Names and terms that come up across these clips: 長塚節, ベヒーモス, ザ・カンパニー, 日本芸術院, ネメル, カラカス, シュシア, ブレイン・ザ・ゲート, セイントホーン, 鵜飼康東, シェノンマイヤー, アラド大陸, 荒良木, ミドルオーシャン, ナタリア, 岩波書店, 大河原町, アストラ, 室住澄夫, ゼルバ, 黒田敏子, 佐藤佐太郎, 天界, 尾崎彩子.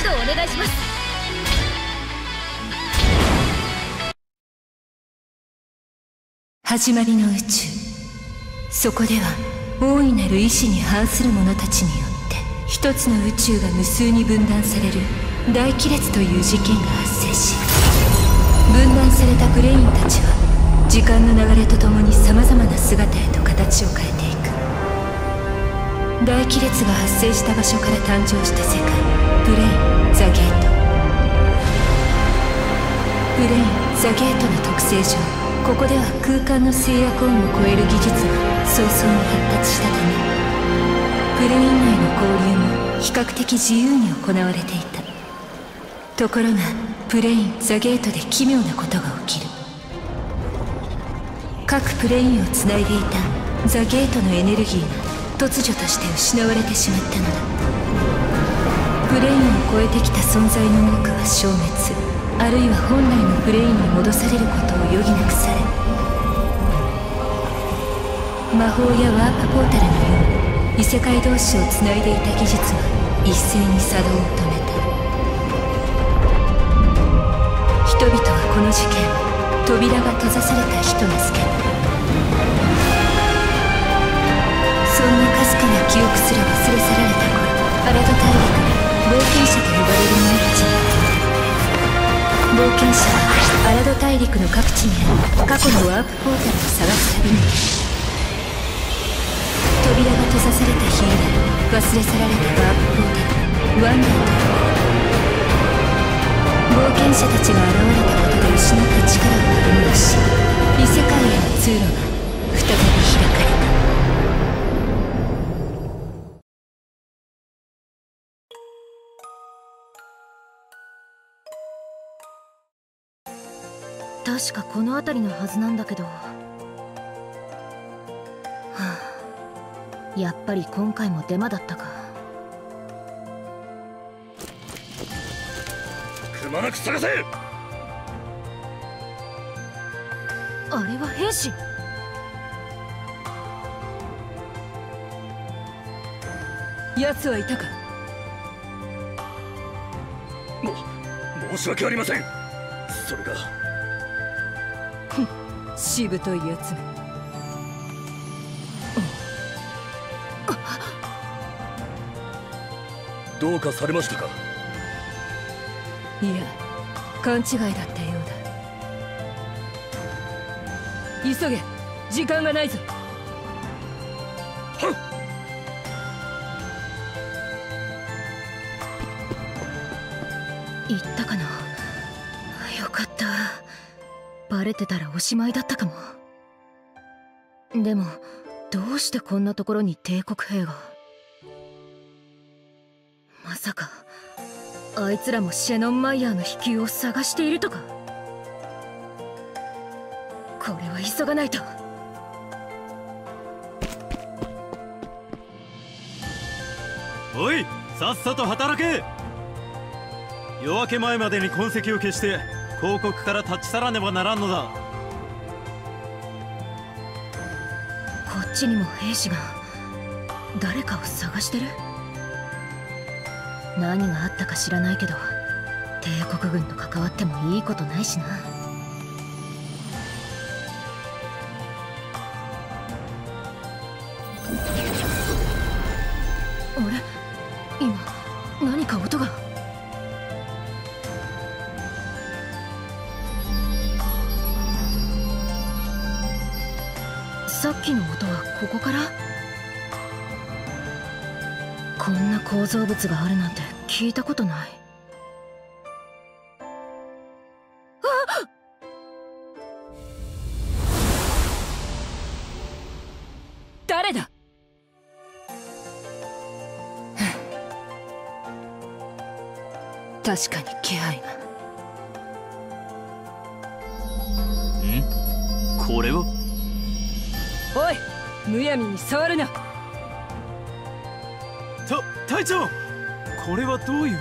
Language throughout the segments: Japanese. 指導お願いします。始まりの宇宙、そこでは大いなる意志に反する者たちによって一つの宇宙が無数に分断される大亀裂という事件が発生し、分断されたブレインたちは時間の流れとともに様々な姿へと形を変えていく。大亀裂が発生した場所から誕生した世界、ブレイン・ザ・ゲート。ブレイン・ザ・ゲートの特性上、ここでは空間の制約をも超える技術が早々に発達したため、ブレイン内の交流も比較的自由に行われていた。ところがブレイン・ザ・ゲートで奇妙なことが起きる。各プレインをつないでいたザ・ゲートのエネルギーが突如として失われてしまったのだ。プレインを超えてきた存在の多くは消滅、あるいは本来のプレインに戻されることを余儀なくされ、魔法やワープポータルのように異世界同士をつないでいた技術は一斉に作動を止めた。人々はこの事件、扉が閉ざされた火と名付け、そんなかすかな記憶すら忘れ去られた頃、アラド大陸の冒険者と呼ばれる者たち、冒険者はアラド大陸の各地にある過去のワープポータルを探すたびに、扉が閉ざされた日以来忘れ去られたワープポータル、ワンダーと呼ばれ、冒険者たちが現れたことで失った力を取り戻し、異世界への通路が再び開かれた。確かこの辺りのはずなんだけど、はあ、やっぱり今回もデマだったか。まなく探せ。あれは兵士。奴はいたか。申し訳ありません。それがしぶといやつ。どうかされましたか。いや、勘違いだったようだ。急げ、時間がないぞ。はっ。言ったかな。よかった。バレてたらおしまいだったかも。でも、どうしてこんなところに帝国兵が。まさか。あいつらもシェノンマイヤーの秘球を探しているとか。これは急がないと。おい、さっさと働け。夜明け前までに痕跡を消して広告から立ち去らねばならんのだ。こっちにも兵士が誰かを探してる。何があったか知らないけど、帝国軍と関わってもいいことないしな。あれ、今何か音が。さっきの音はここから？こんな構造物があるなんて聞いたことない。あっ！誰だ？確かに気配が。ん？これは？おい、むやみに触るな。隊長、これはどういう。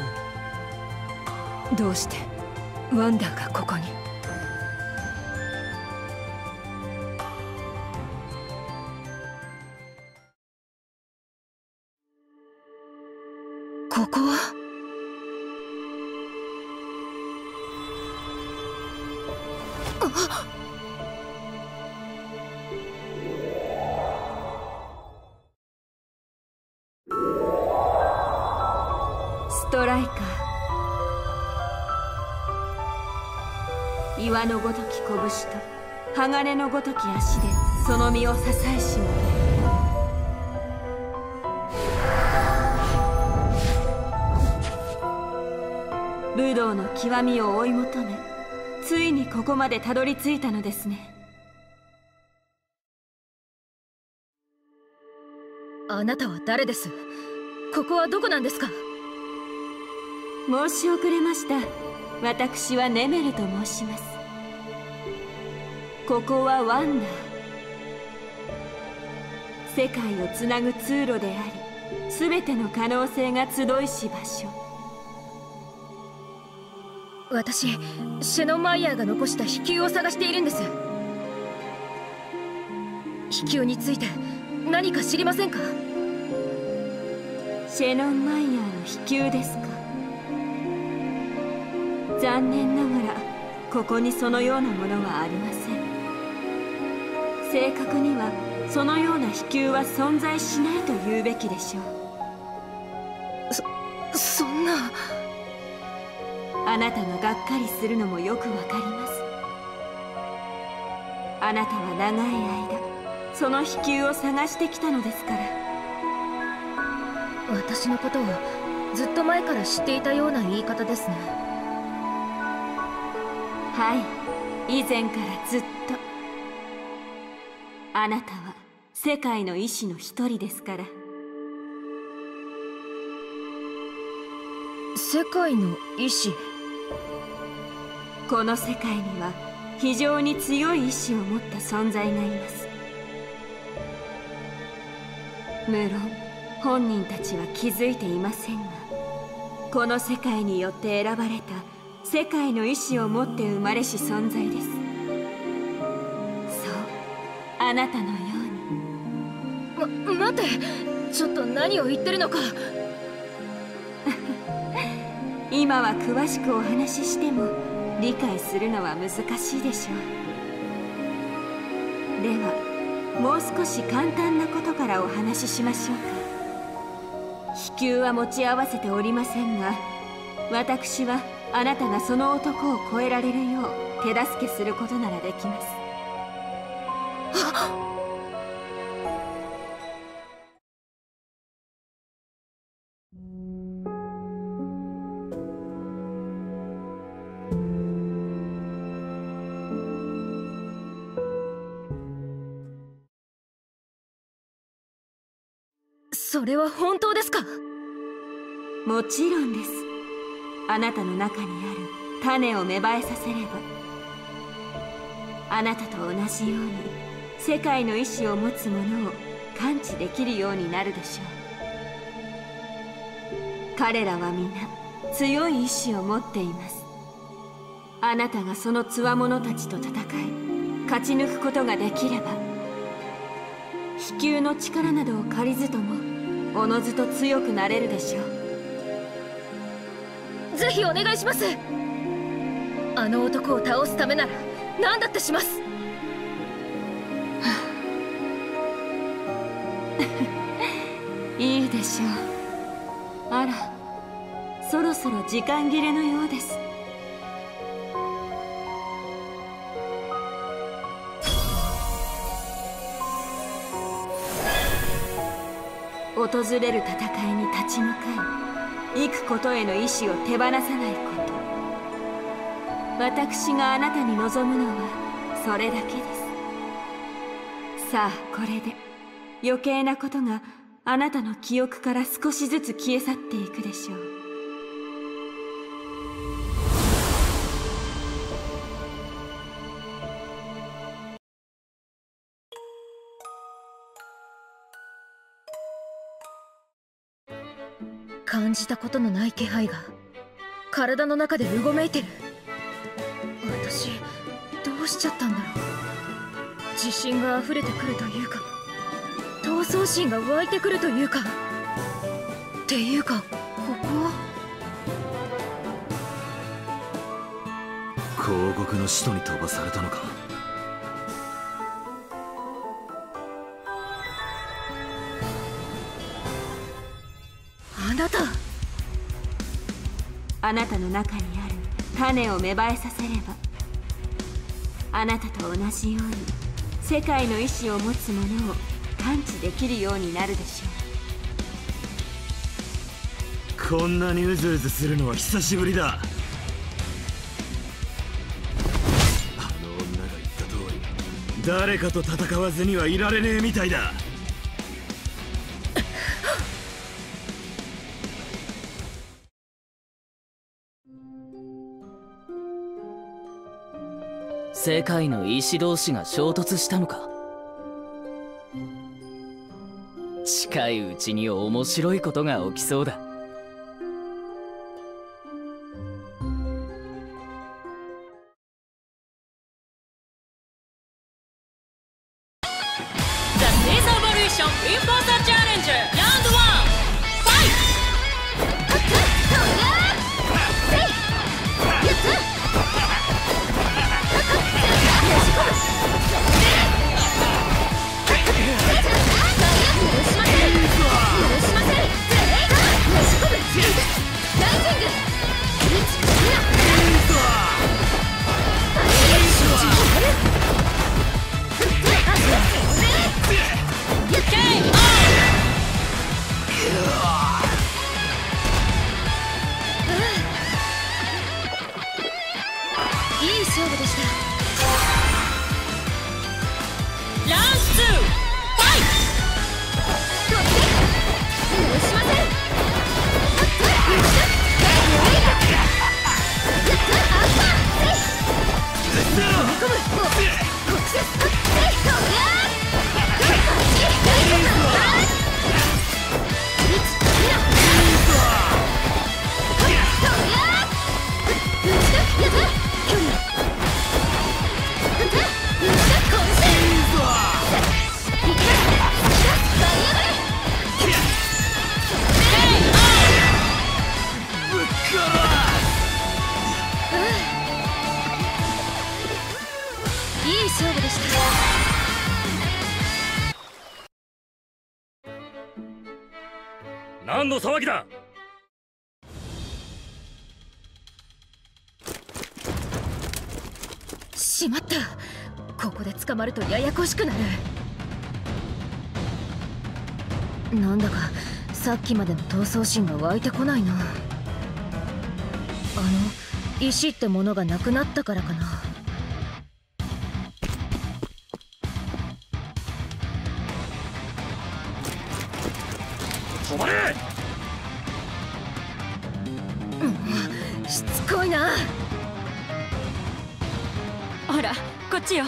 どうしてワンダーがここに。ここはストライカー、岩のごとき拳と鋼のごとき足でその身を支えしも。武道の極みを追い求め、ついにここまでたどり着いたのですね。あなたは誰です？ここはどこなんですか？申し遅れました。私はネメルと申します。ここはワンダー、世界をつなぐ通路であり、全ての可能性が集いし場所。私、シェノンマイヤーが残した秘球を探しているんです。秘球について何か知りませんか？シェノンマイヤーの秘球ですか。残念ながらここにそのようなものはありません。正確にはそのような秘球は存在しないと言うべきでしょう。そんな。あなたががっかりするのもよくわかります。あなたは長い間その秘球を探してきたのですから。私のことをずっと前から知っていたような言い方ですね。はい、以前からずっと。あなたは世界の意志の一人ですから。世界の意志。この世界には非常に強い意志を持った存在がいます。無論本人たちは気づいていませんが、この世界によって選ばれた世界の意志を持って生まれし存在です。そう、あなたのように。待って、ちょっと何を言ってるのか。今は詳しくお話ししても理解するのは難しいでしょう。ではもう少し簡単なことからお話ししましょうか。秘球は持ち合わせておりませんが、私はあなたがその男を超えられるよう手助けすることならできます。はっ、それは本当ですか？もちろんです。あなたの中にある種を芽生えさせれば、あなたと同じように世界の意志を持つものを感知できるようになるでしょう。彼らは皆強い意志を持っています。あなたがその強者たちと戦い勝ち抜くことができれば、秘球の力などを借りずともおのずと強くなれるでしょう。ぜひお願いします。あの男を倒すためなら何だってします。いいでしょう。あら、そろそろ時間切れのようです。訪れる戦いに立ち向かい、行くことへの意志を手放さないこと、私があなたに望むのはそれだけです。さあ、これで余計なことがあなたの記憶から少しずつ消え去っていくでしょう。感じたことのない気配が体の中でうごめいてる。私どうしちゃったんだろう。自信が溢れてくるというか、闘争心が湧いてくるというか、っていうか、ここは広獄の使徒に飛ばされたのか。あなたの中にある種を芽生えさせれば、あなたと同じように世界の意志を持つものを感知できるようになるでしょう。こんなにうずうずするのは久しぶりだ。あの女が言った通り、誰かと戦わずにはいられねえみたいだ。世界の意志同士が衝突したのか。近いうちに面白いことが起きそうだ。何の騒ぎだ。しまった、ここで捕まるとややこしくなる。なんだかさっきまでの闘争心が湧いてこないな。あの石ってものがなくなったからかな。止まれ！うん、しつこいな。ほら、こっちよ。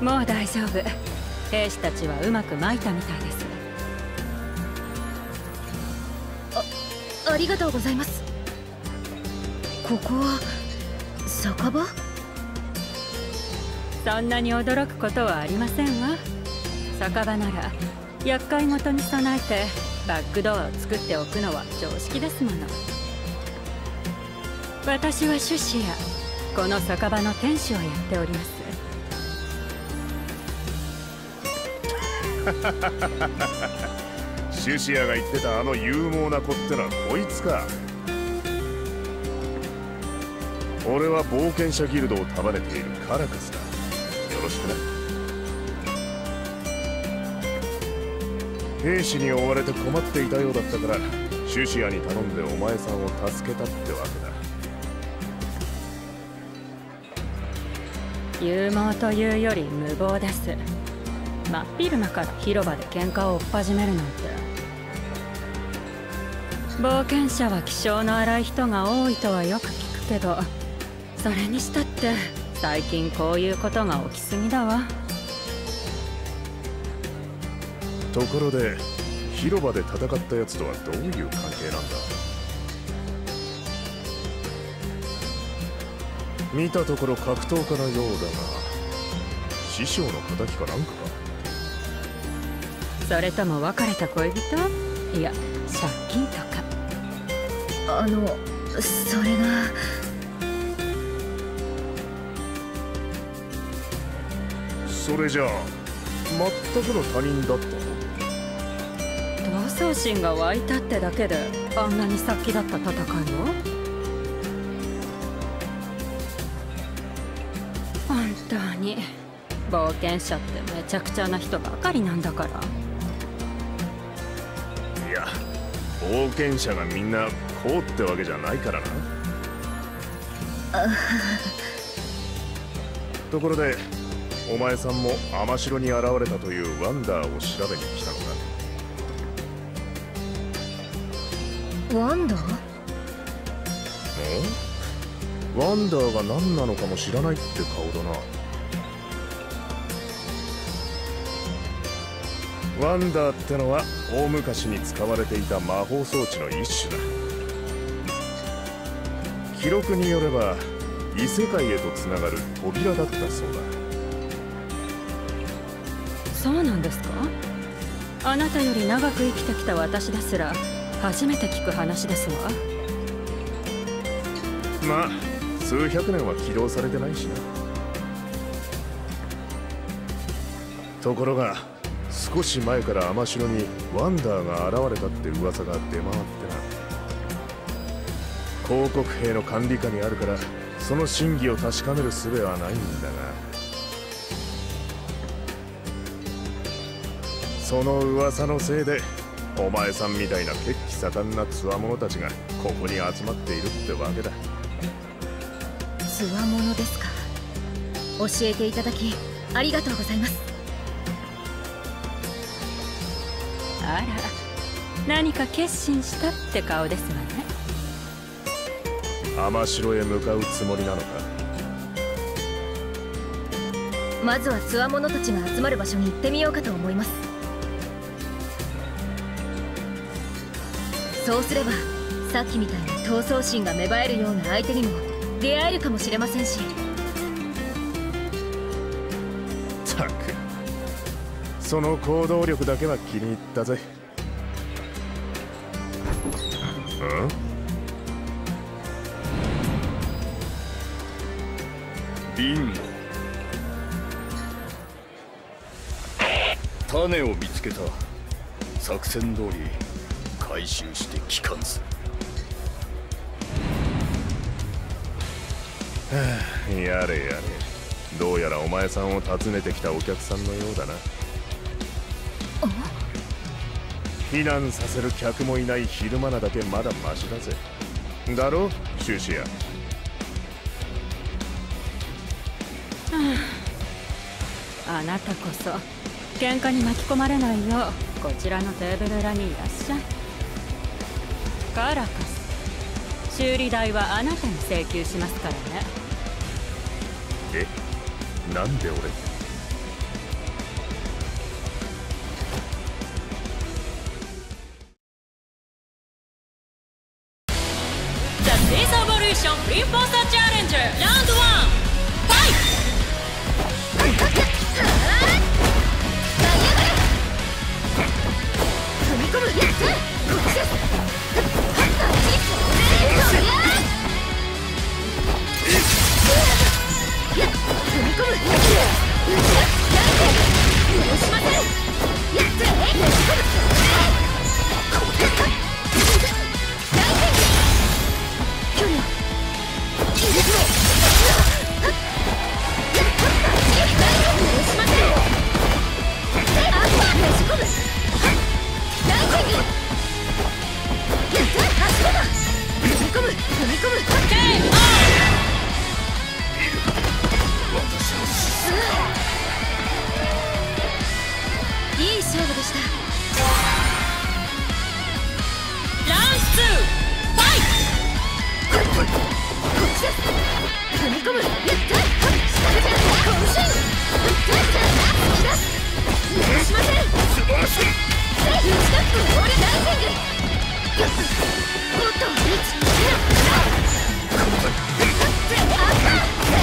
もう大丈夫。兵士たちはうまくまいたみたいです。ありがとうございます。ここは酒場？そんなに驚くことはありませんわ。酒場なら厄介事に備えてバックドアを作っておくのは常識ですもの。私はシュシア、この酒場の店主をやっております。シュシアが言ってたあの勇猛な子ってのはこいつか。俺は冒険者ギルドを束ねているカラカスだ。よろしくな。兵士に追われて困っていたようだったから、シュシアに頼んでお前さんを助けたってわけだ。勇猛というより無謀です。真っ昼間から広場で喧嘩を追っ始めるなんて。冒険者は気性の荒い人が多いとはよく聞くけど、それにしたって最近こういうことが起きすぎだわ。ところで広場で戦ったやつとはどういう関係なんだ。見たところ格闘家のようだが、師匠の仇かなんかか、それとも別れた恋人、いや借金とか。それがそれじゃあ全くの他人だった。闘争心が湧いたってだけであんなに殺気だった戦いを。本当に冒険者ってめちゃくちゃな人ばかりなんだから。いや、冒険者がみんなこうってわけじゃないからな。ところでお前さんも天城に現れたというワンダーを調べに来たのか。ワンダー？うん？ワンダーが何なのかも知らないって顔だな。ワンダーってのは大昔に使われていた魔法装置の一種だ。記録によれば異世界へとつながる扉だったそうだ。そうなんですか？あなたより長く生きてきた私ですら初めて聞く話ですわ。まあ数百年は起動されてないしな。ところが少し前から天城にワンダーが現れたって噂が出回ってな。広告兵の管理下にあるからその真偽を確かめる術はないんだが、その噂のせいでお前さんみたいな血気盛んな強者たちがここに集まっているってわけだ。つわものですか。教えていただきありがとうございます。あら、何か決心したって顔ですわね。天城へ向かうつもりなのか。まずはつわものたちが集まる場所に行ってみようかと思います。そうすればさっきみたいな闘争心が芽生えるような相手にも出会えるかもしれませんし。ったく、その行動力だけは気に入ったぜ。リンゴ、種を見つけた。作戦通り回収して帰還する。やれやれ、どうやらお前さんを訪ねてきたお客さんのようだな。避難させる客もいない昼間なだけまだマシだぜ。だろ、シューシア。あなたこそ喧嘩に巻き込まれないようこちらのテーブル裏にいらっしゃい。カラカス、修理代はあなたに請求しますからね。え、なんで俺。The Space Evolution Flame Monster Challenge Round 1 Fight! 踏み込む。 踏み込む。いい勝負でした。ラウンド2、ファイト。踏み込む。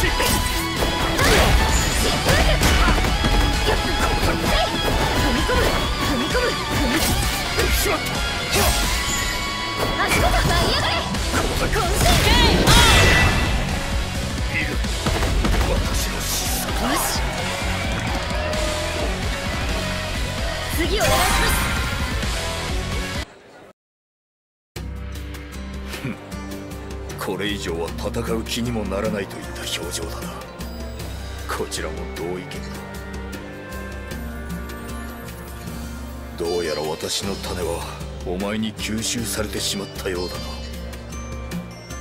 次お願いします。これ以上は戦う気にもならないといった表情だな。こちらも同意見だ。どうやら私の種はお前に吸収されてしまったようだな。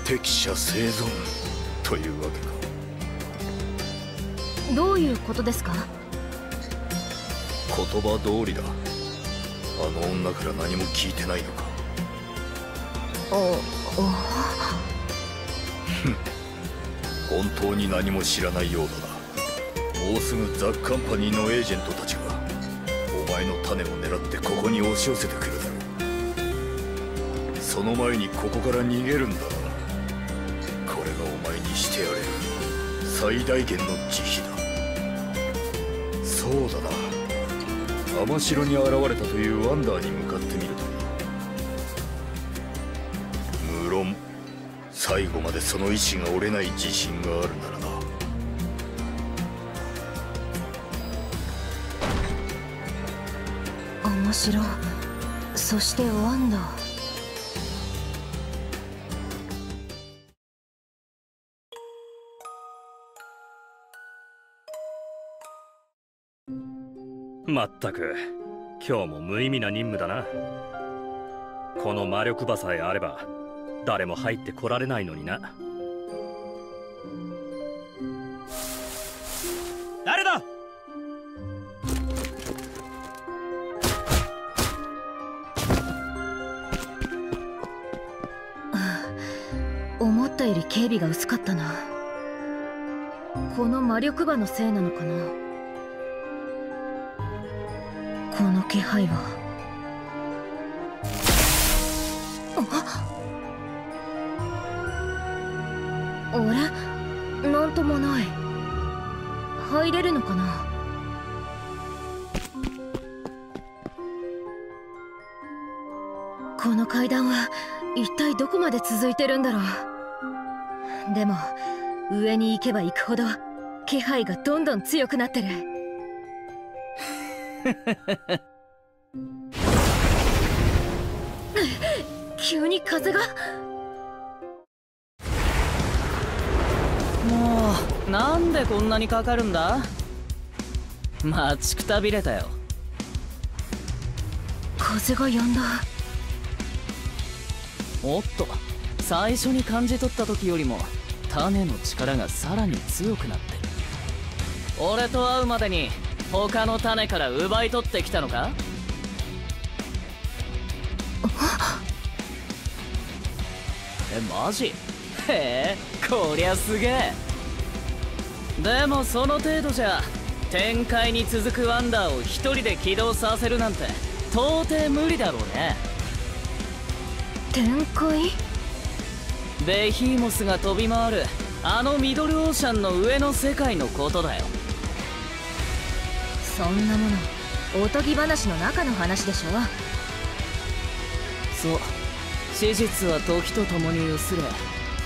適者生存というわけか。どういうことですか？言葉通りだ。あの女から何も聞いてないのか。ああ本当に何も知らないようだな。もうすぐザ・カンパニーのエージェントたちがお前の種を狙ってここに押し寄せてくるだろう。その前にここから逃げるんだな。これがお前にしてやれる最大限の慈悲だ。そうだな。天城に現れたというワンダーに向かってみると、最後までその意志が折れない自信があるならな。面白い。そしてワンダー。まったく今日も無意味な任務だな。この魔力場さえあれば誰も入ってこられないのにな。誰だ？思ったより警備が薄かったな。この魔力場のせいなのかな。この気配は。なんともない。入れるのかな。この階段は一体どこまで続いてるんだろう。でも上に行けば行くほど気配がどんどん強くなってる。急に風が。もうなんでこんなにかかるんだ。待ちくたびれたよ。風が止んだ。おっと、最初に感じ取った時よりも種の力がさらに強くなってる。俺と会うまでに他の種から奪い取ってきたのか。マジ？へえ、こりゃすげえ。でもその程度じゃ展開に続くワンダーを一人で起動させるなんて到底無理だろうね。展開？ベヒーモスが飛び回るあのミドルオーシャンの上の世界のことだよ。そんなものおとぎ話の中の話でしょ。そう、史実は時とともに薄れ、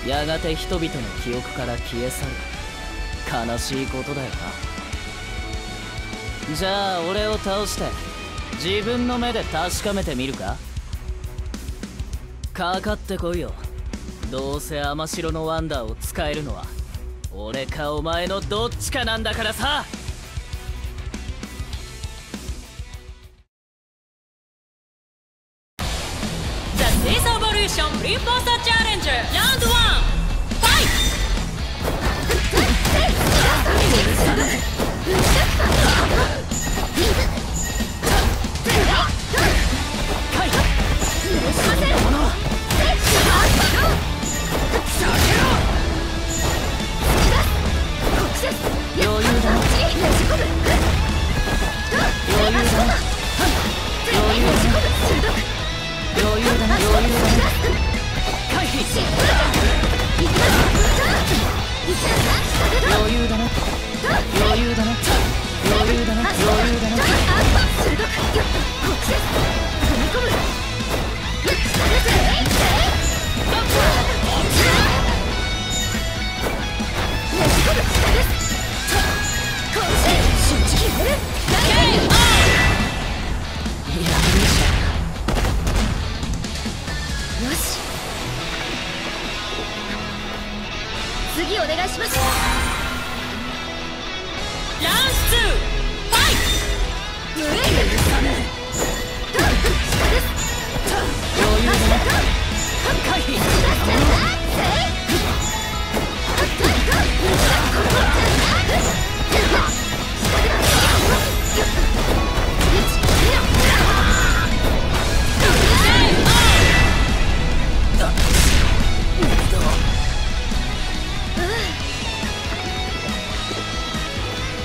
やがて人々の記憶から消え去る。悲しいことだよな。じゃあ俺を倒して自分の目で確かめてみるか。かかってこいよ。どうせ天城のワンダーを使えるのは俺かお前のどっちかなんだからさ。リンポスターチャレンジラウンド1ファイト！余裕だ。撃お願いします。ランス2ファイト。無理許さねえ。余裕だな。回避。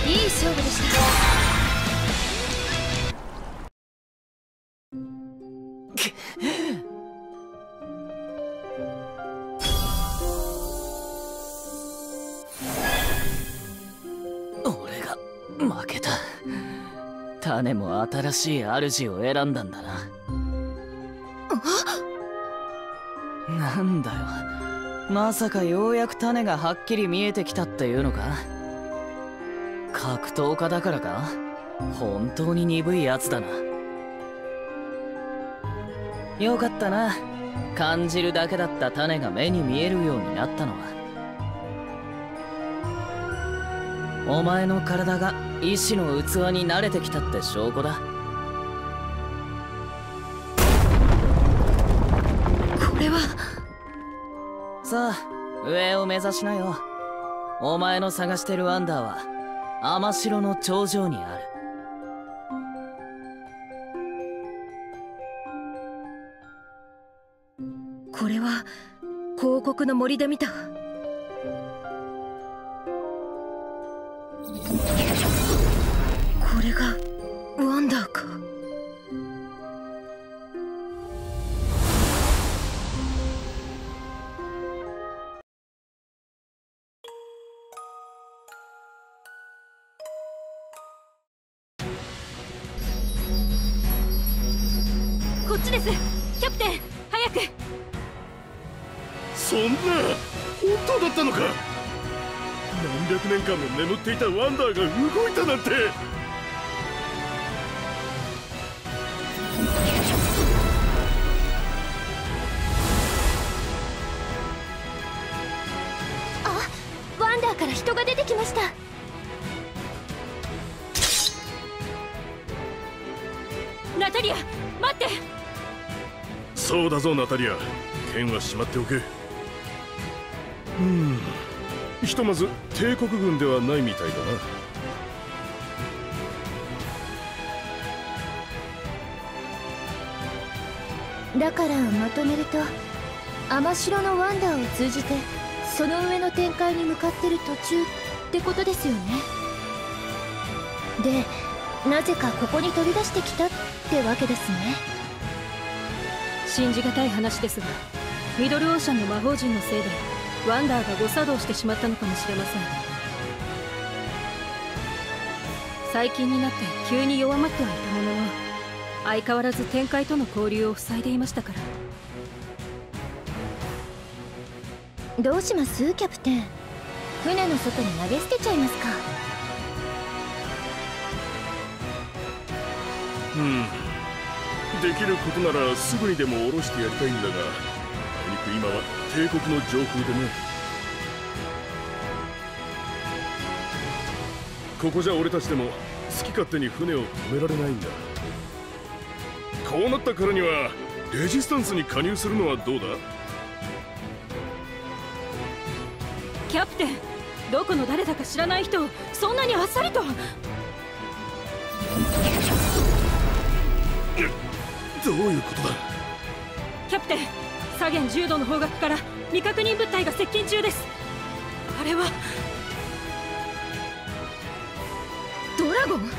いい勝負でした。負けた。種も新しい主を選んだんだな。なんだよ、まさかようやく種がはっきり見えてきたっていうのか。格闘家だからか本当に鈍いやつだな。よかったな、感じるだけだった種が目に見えるようになったのは。お前の体が意志の器に慣れてきたって証拠だ。これは。さあ上を目指しなよ。お前の探してるワンダーは天城の頂上にある。これは広告の森で見た。これがワンダーか。こっちですキャプテン、早く。そんな本当だったのか。何百年間も眠っていたワンダーが動いたなんて。人が出てきました。ナタリア待って。そうだぞナタリア、剣はしまっておけ。ひとまず帝国軍ではないみたいだな。だからまとめると、天城のワンダーを通じてその上の展開に向かってる途中ってことですよね。でなぜかここに飛び出してきたってわけですね。信じがたい話ですが、ミドルオーシャンの魔法陣のせいでワンダーが誤作動してしまったのかもしれません。最近になって急に弱まってはいたものの、相変わらず展開との交流を塞いでいましたから。どうしますキャプテン、船の外に投げ捨てちゃいますか。できることならすぐにでも下ろしてやりたいんだが、あいにく今は帝国の上空でね。ここじゃ俺たちでも好き勝手に船を止められないんだ。こうなったからにはレジスタンスに加入するのはどうだ。キャプテン、どこの誰だか知らない人をそんなにあっさりと。どういうことだ。キャプテン、左舷10度の方角から未確認物体が接近中です。あれはドラゴン。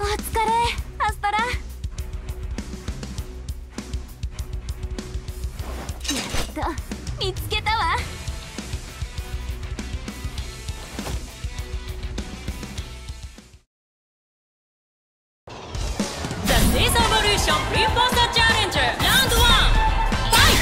お疲れアストラ。見つけたわ。The Space Evolution Reinforced Challenger Round 1 Fight!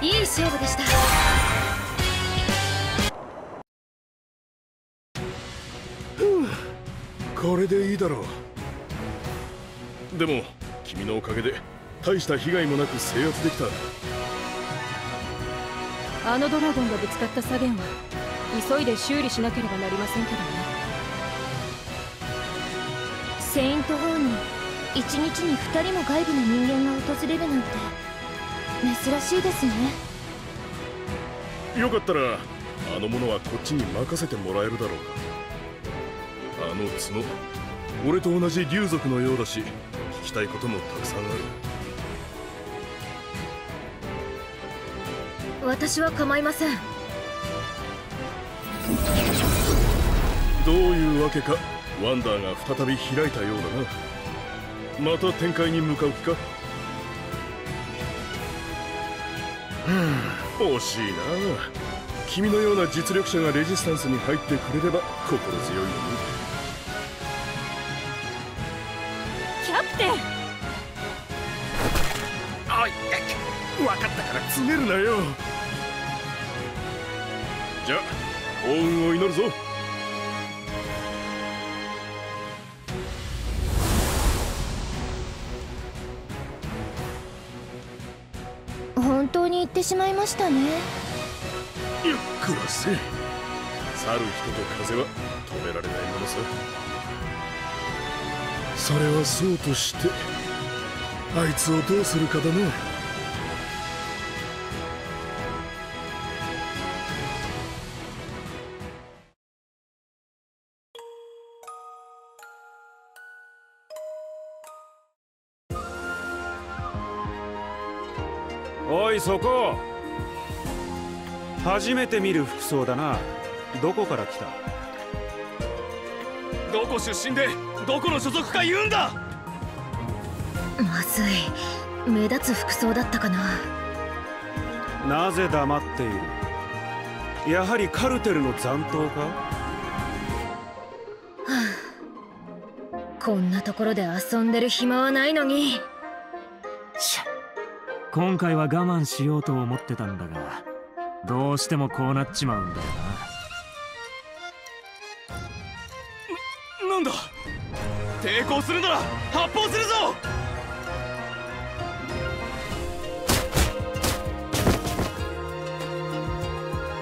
いい勝負でした。これでいいだろう。でも君のおかげで大した被害もなく制圧できた。あのドラゴンがぶつかった左舷は急いで修理しなければなりませんけどね。セイントホーンに一日に2人も外部の人間が訪れるなんて珍しいですね。よかったらあの者はこっちに任せてもらえるだろうか。あの角、俺と同じ竜族のようだし、聞きたいこともたくさんある。私は構いません。どういうわけか、ワンダーが再び開いたようだな。また展開に向かう気か？惜しいな。君のような実力者がレジスタンスに入ってくれれば心強いよね。分かったから詰めるなよ。じゃあ幸運を祈るぞ。本当に行ってしまいましたね。ゆっくらせ。去る人と風は止められないものさ。それはそうとしてあいつをどうするかだな。おいそこ、初めて見る服装だな。どこから来た？どこ出身でどこの所属か言うんだ。まずい、目立つ服装だったかな。なぜ黙っている？やはりカルテルの残党か？こんなところで遊んでる暇はないのに。今回は我慢しようと思ってたんだが、どうしてもこうなっちまうんだよな。なんだ、抵抗するなら発砲するぞ。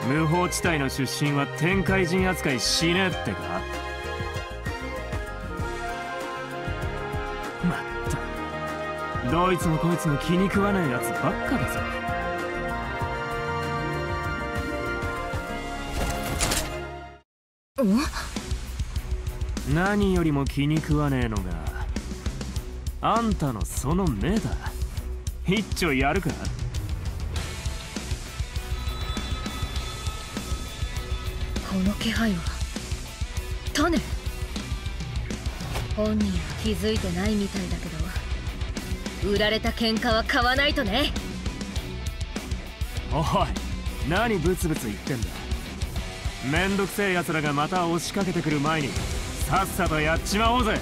無法地帯の出身は天界人扱いしねえってか。どいつもこいつも気に食わないやつばっかだぞ。何よりも気に食わねえのがあんたのその目だ。一丁やるか？この気配は種。本人は気づいてないみたいだけど、売られた喧嘩は買わないとね。おい、何ブツブツ言ってんだ。めんどくせえ奴らがまた押しかけてくる前にさっさとやっちまおうぜ。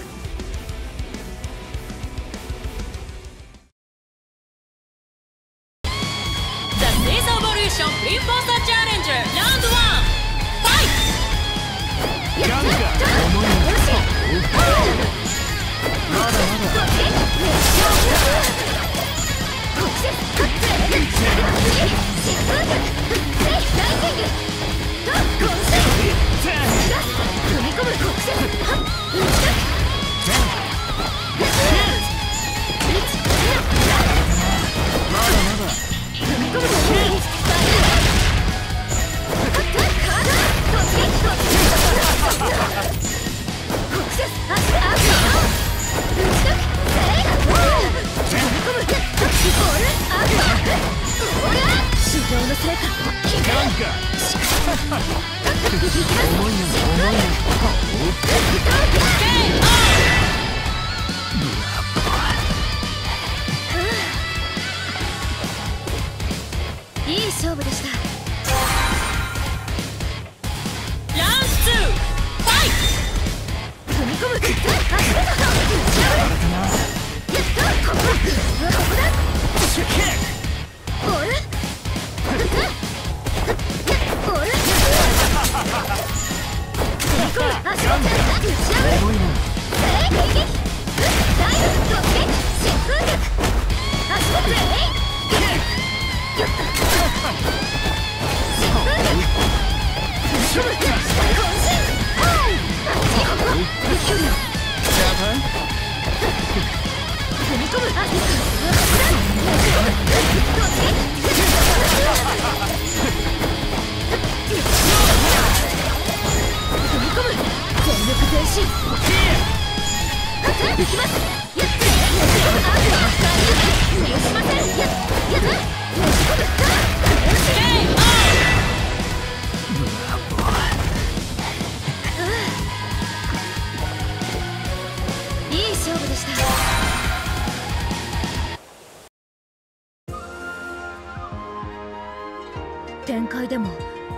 展開でも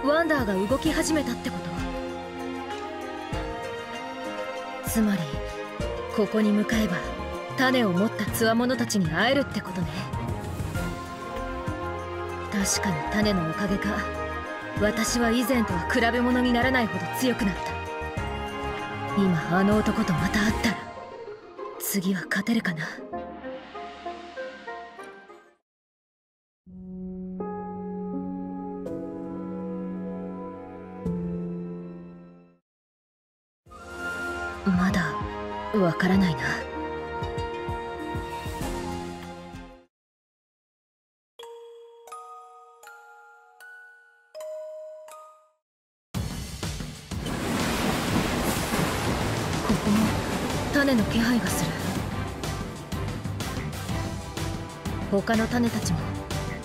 ワンダーが動き始めたってこと、つまりここに向かえば種を持った強者たちに会えるってことね。確かに種のおかげか、私は以前とは比べ物にならないほど強くなった。今あの男とまた会ったら次は勝てるかな。まだわからないな。ここも種の気配がする。他の種たちも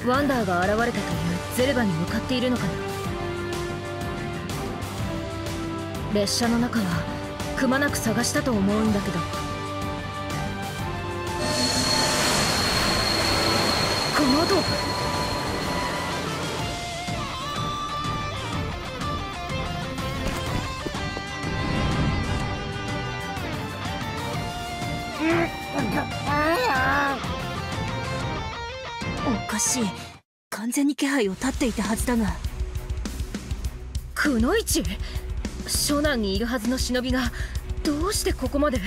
ワンダーが現れたというゼルバに向かっているのかな。列車の中はくまなく探したと思うんだけど、この音、おかしい。完全に気配を立っていたはずだが。くのいち、初南にいるはずの忍びがどうしてここまで。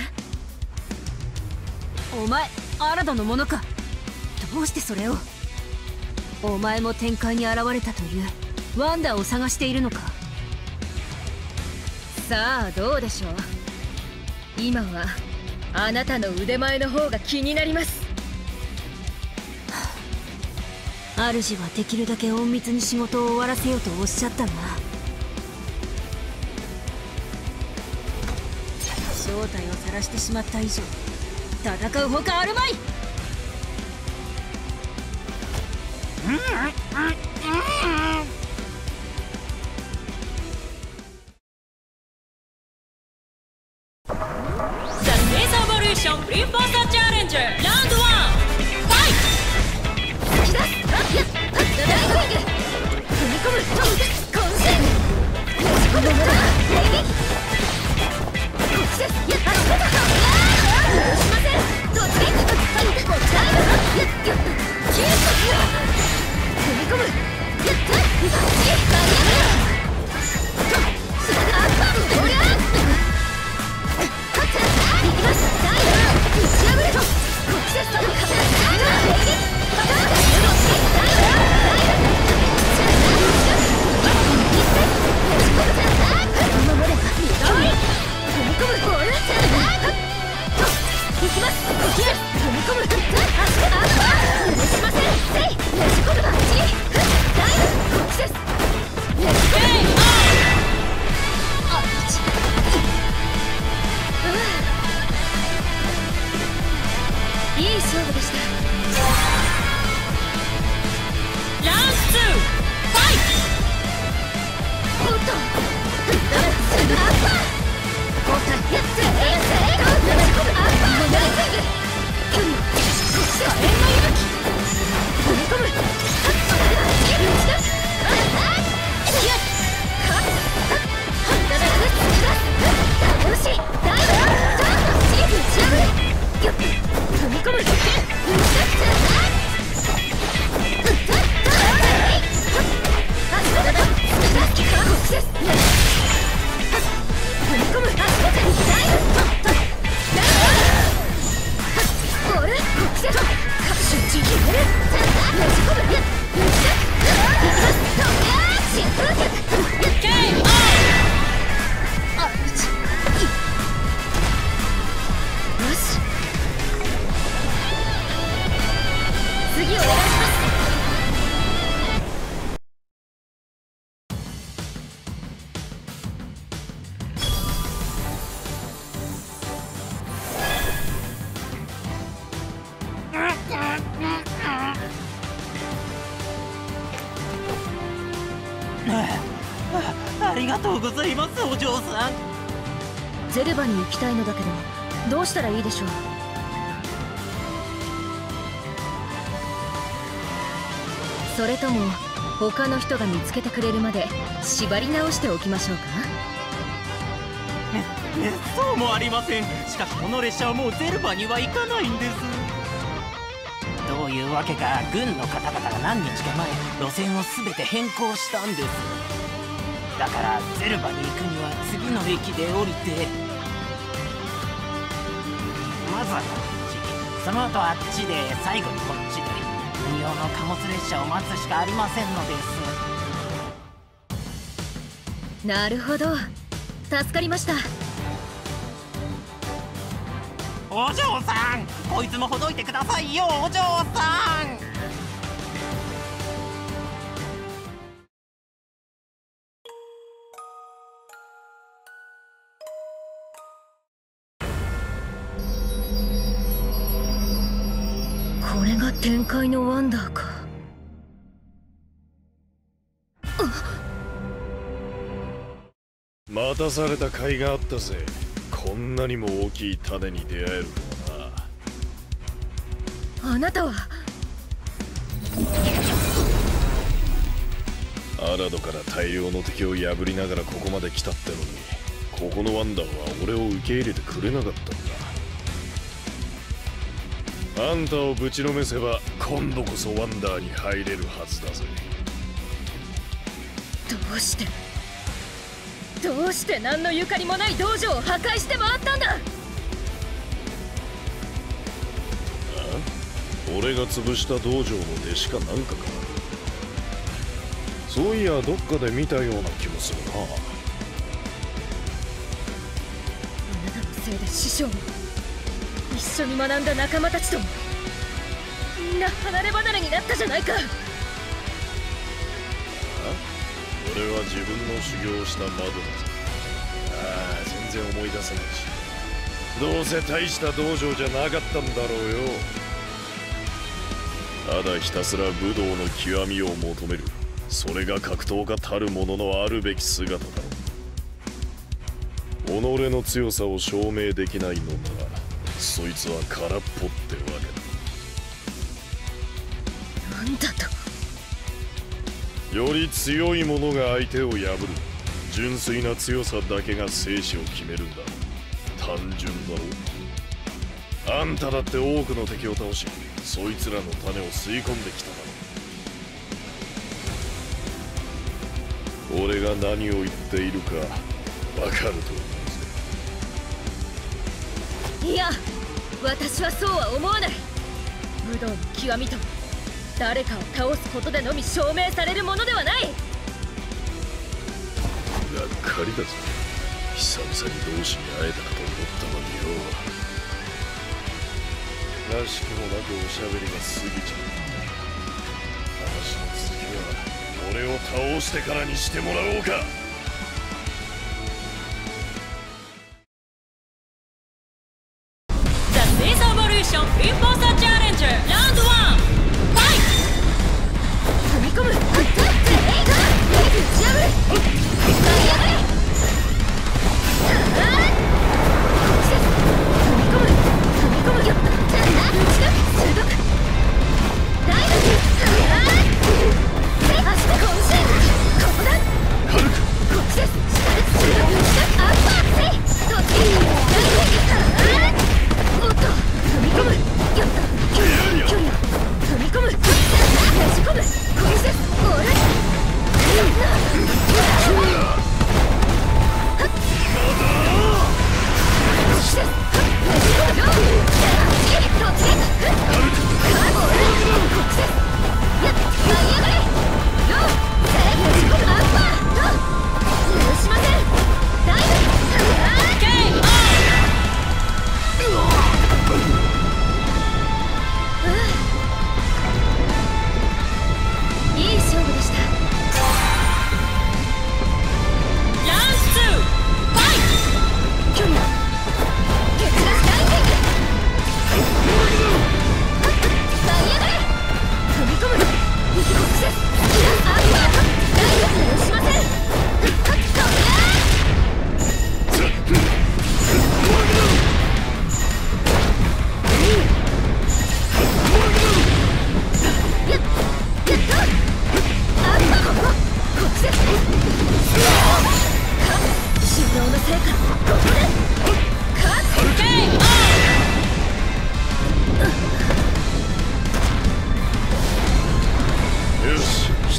お前新たなものか。どうしてそれを。お前も天界に現れたというワンダーを探しているのか。さあどうでしょう。今はあなたの腕前の方が気になります。主はできるだけ隠密に仕事を終わらせようとおっしゃったが、正体を晒してしまった以上戦うほかあるまい。ザ・レーザーボリューションプリンファーサーチャレンジャーラウンド1ファイト。がとうございます、お嬢さん。ゼルバに行きたいのだけど、どうしたらいいでしょう。それとも他の人が見つけてくれるまで縛り直しておきましょうか。そうもありません。しかしこの列車はもうゼルバには行かないんです。どういうわけか軍の方々が何日か前路線を全て変更したんです。だからゼルバに行くには次の駅で降りて、まずはこっち、その後あっちで、最後にこっちで軍用の貨物列車を待つしかありませんのです。なるほど、助かりました。お嬢さん、こいつもほどいてくださいよ、お嬢さん。これが天界のワンダーか。待たされた甲斐があったぜ。こんなにも大きい種に出会えるとはな。あなたはアラドから大量の敵を破りながらここまで来たってのに、ここのワンダーは俺を受け入れてくれなかったんだ。あんたをぶちのめせば今度こそワンダーに入れるはずだぜ。どうして何のゆかりもない道場を破壊して回ったんだ。ああ、俺が潰した道場の弟子かなんかか。そういやどっかで見たような気もするな。あなたのせいで師匠も一緒に学んだ仲間たちともみんな離れ離れになったじゃないか。俺は自分の修行をした窓だ。ああ、全然思い出せないし、どうせ大した道場じゃなかったんだろうよ。ただひたすら武道の極みを求める、それが格闘家たるもののあるべき姿だろう。己の強さを証明できないのなら、そいつは空っぽってわけだ。なんだと。より強い者が相手を破る。純粋な強さだけが生死を決めるんだ。単純だろ。あんただって多くの敵を倒し、そいつらの種を吸い込んできただろ。俺が何を言っているか分かると思うぜ。いや、私はそうは思わない。武道の極みとは誰かを倒すことでのみ証明されるものではない。がっかりだぞ、久々に同志に会えたかと思ったのによ。らしくもなくおしゃべりが過ぎちゃった。話の続きは俺を倒してからにしてもらおうか。The Season Evolution Imposter Challenge Round 1。おっと、踏み込む。やった。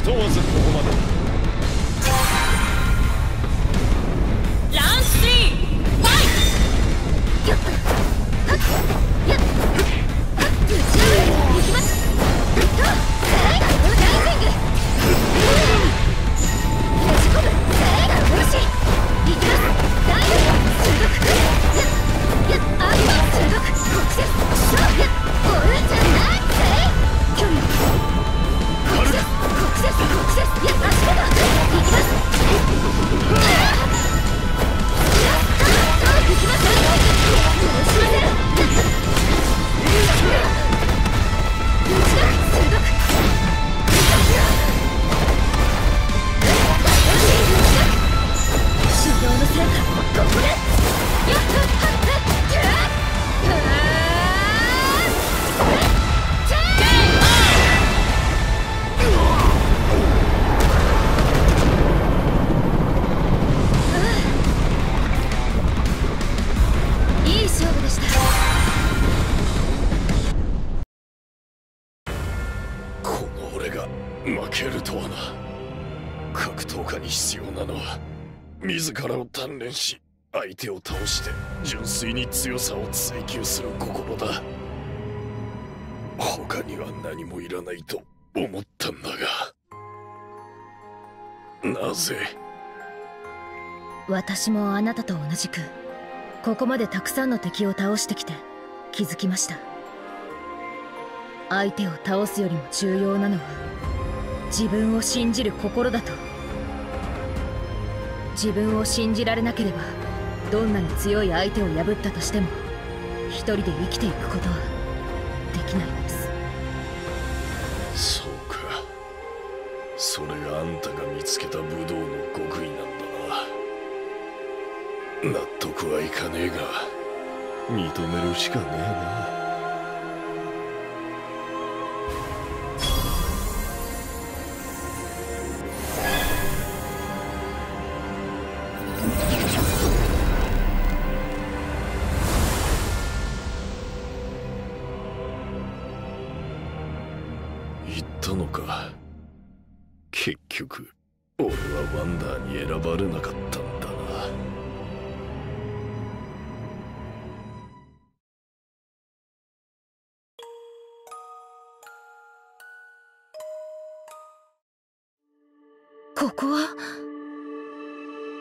ひとまずここまでだ。負けるとはな。格闘家に必要なのは自らを鍛錬し、相手を倒して純粋に強さを追求する心だ。他には何もいらないと思ったんだが、なぜ？私もあなたと同じくここまでたくさんの敵を倒してきて気づきました。相手を倒すよりも重要なのは自分を信じる心だと。自分を信じられなければ、どんなに強い相手を破ったとしても一人で生きていくことはできないんです。そうか、それがあんたが見つけた武道の極意なんだな。納得はいかねえが認めるしかねえな。言ったのか。結局俺はワンダーに選ばれなかったんだな。ここは。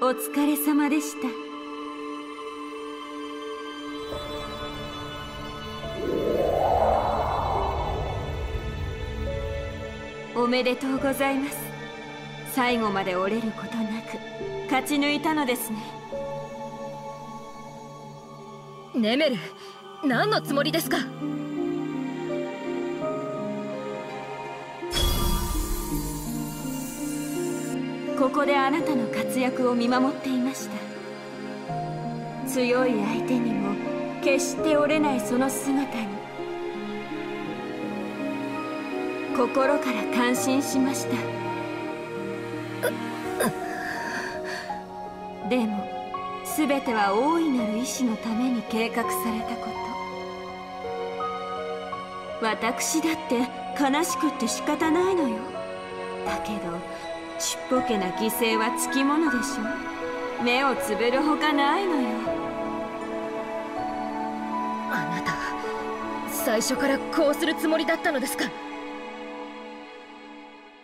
お疲れ様でした。おめでとうございます。最後まで折れることなく勝ち抜いたのですね。ネメル、何のつもりですか？ここであなたの活躍を見守っていました。強い相手にも決して折れないその姿に心から感心しました。でも全ては大いなる意志のために計画されたこと。私だって悲しくって仕方ないのよ。だけどちっぽけな犠牲はつきものでしょ。目をつぶるほかないのよ。あなた最初からこうするつもりだったのですか？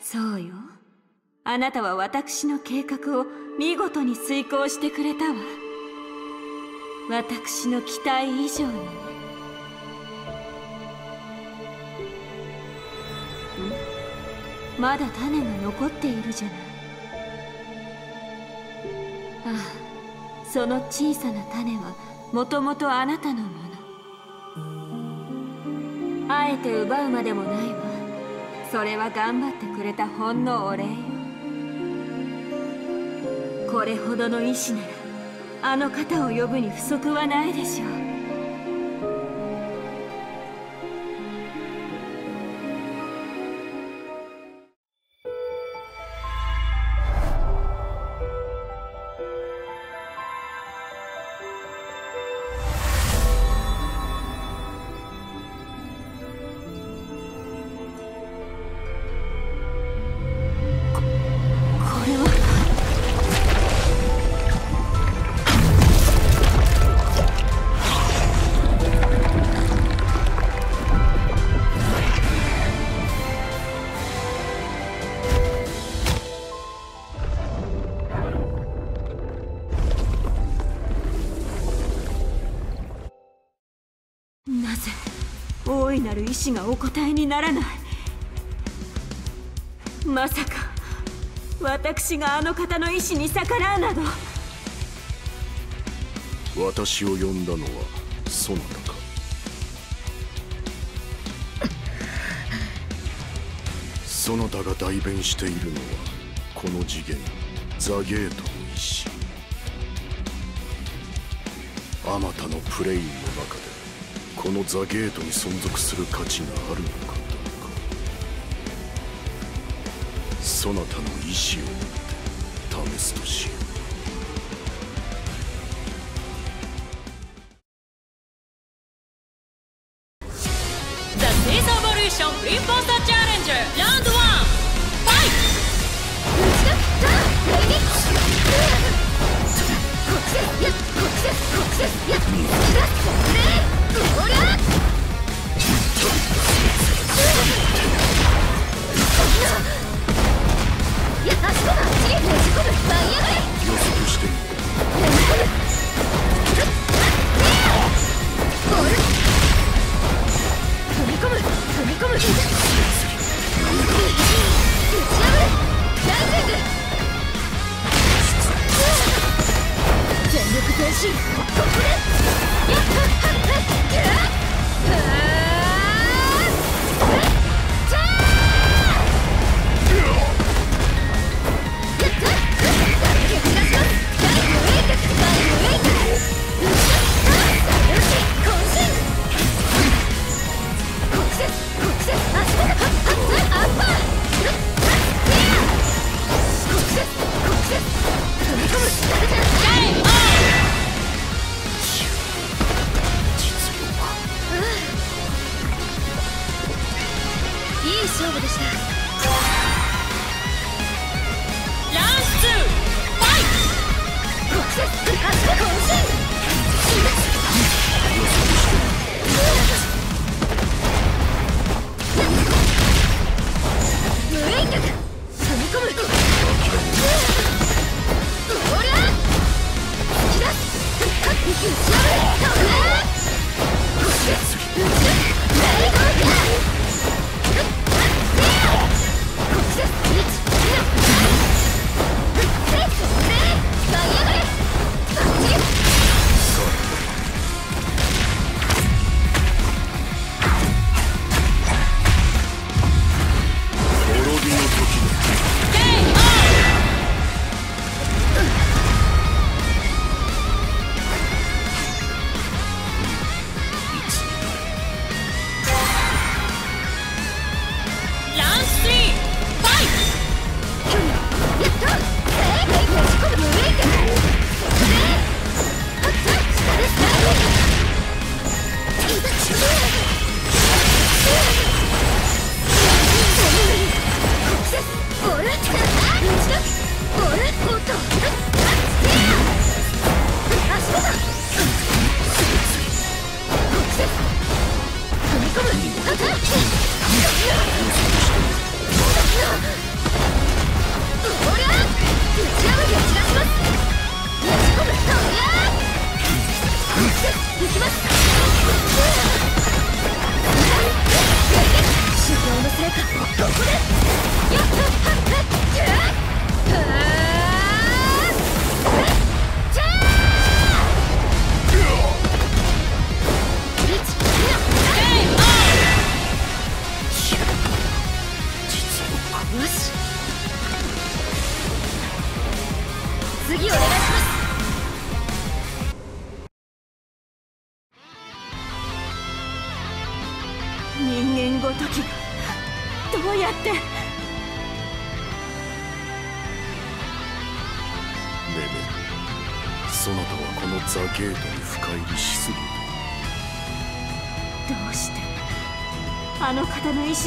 そうよ。あなたは私の計画を見事に遂行してくれたわ。私の期待以上にね。まだ種が残っているじゃない。ああ、その小さな種はもともとあなたのもの。あえて奪うまでもないわ。それは頑張ってくれたほんのお礼よ。これほどの意志ならあの方を呼ぶに不足はないでしょう。大いなる意志がお答えにならない。まさか私があの方の意志に逆らうなど。私を呼んだのはそなたか。そなたが代弁しているのはこの次元ザ・ゲートの意志。あまたのプレインの中でこのザ・ゲートに存続する価値があるのかどうか、そなたの意志を持って試すとしよう。ザ・ディザボリューションインポスターチャレンジラウンド1ファイト。おりゃ！ 全力前進！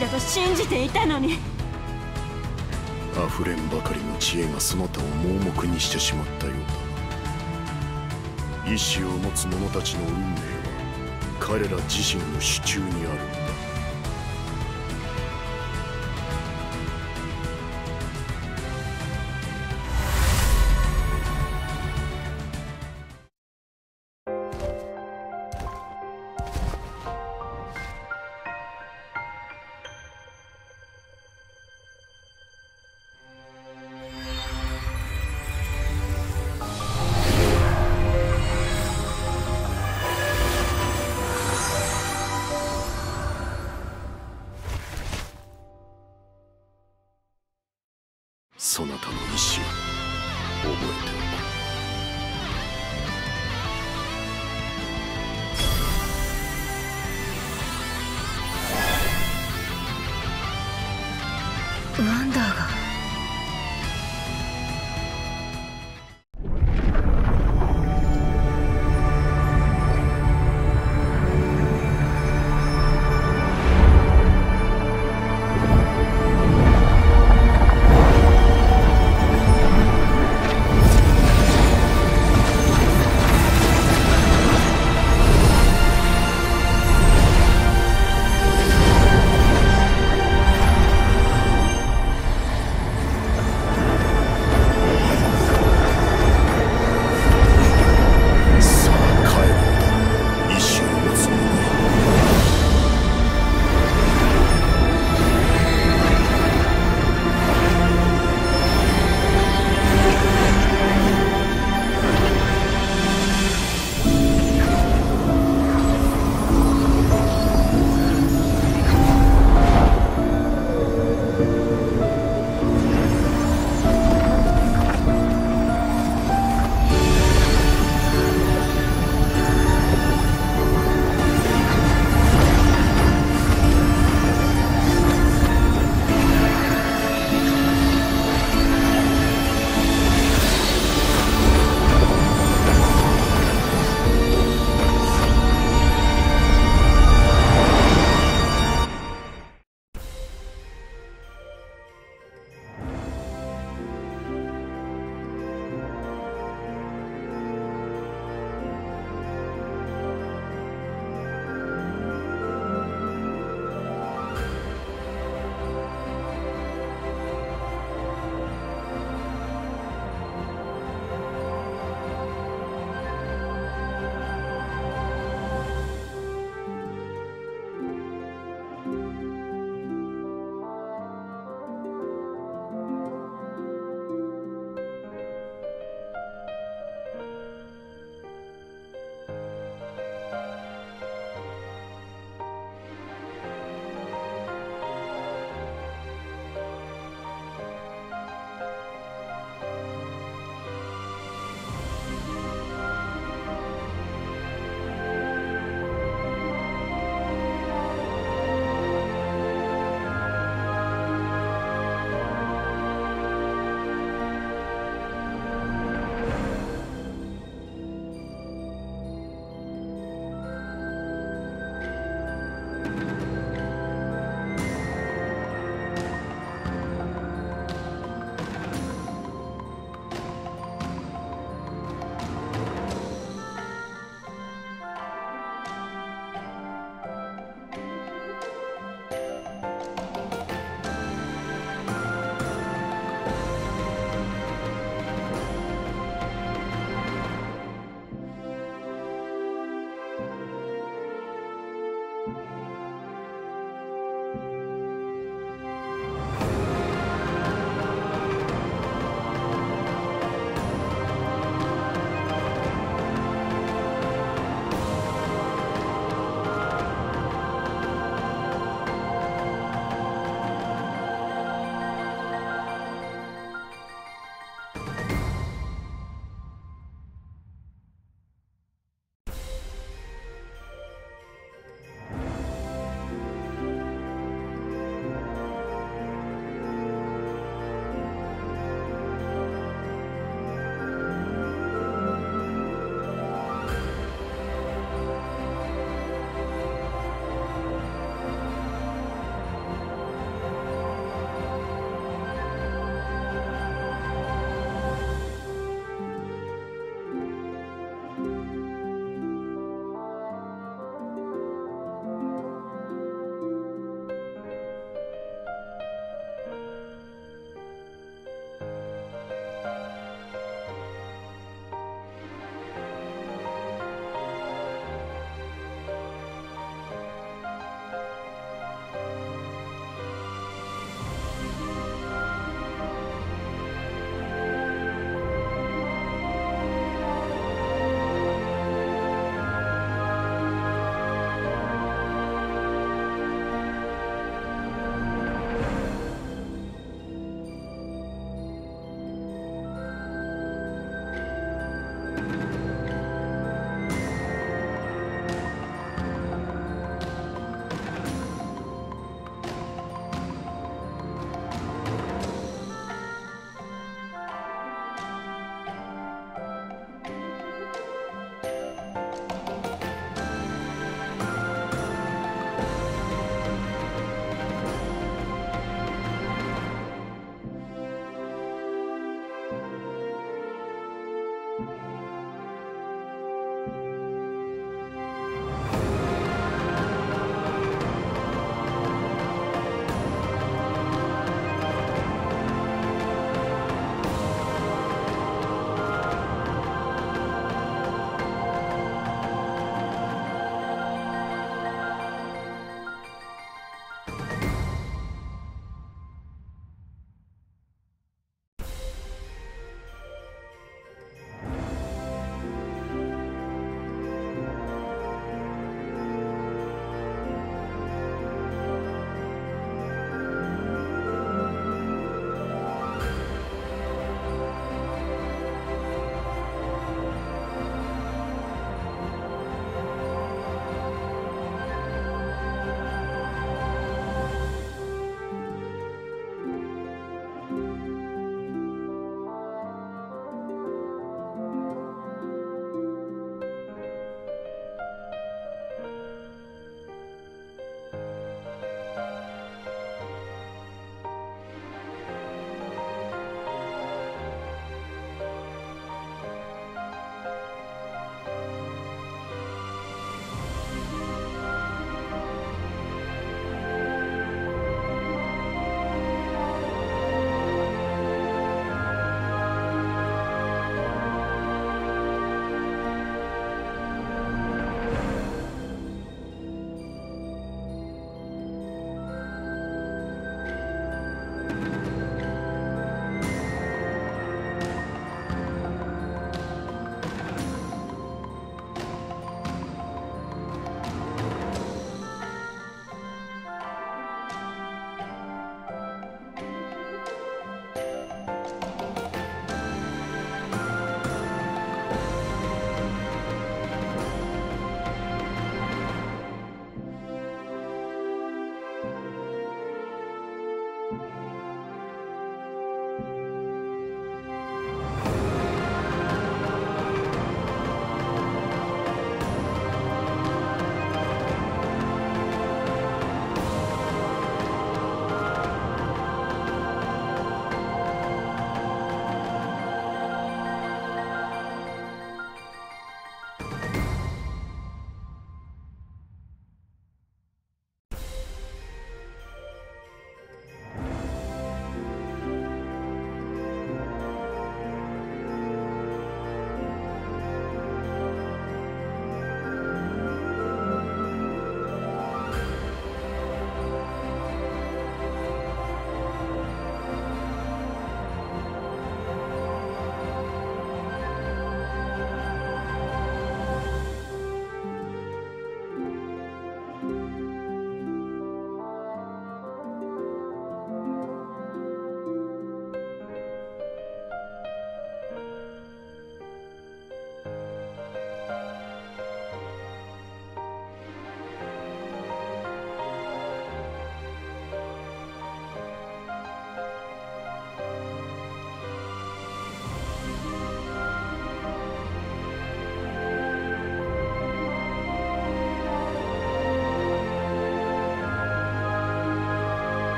だと信じていたのに。溢れんばかりの知恵がそなたを盲目にしてしまったようだ。意志を持つ者たちの運命は彼ら自身の手中にあるんだ。そなたの意志を覚えておく。ワンダーが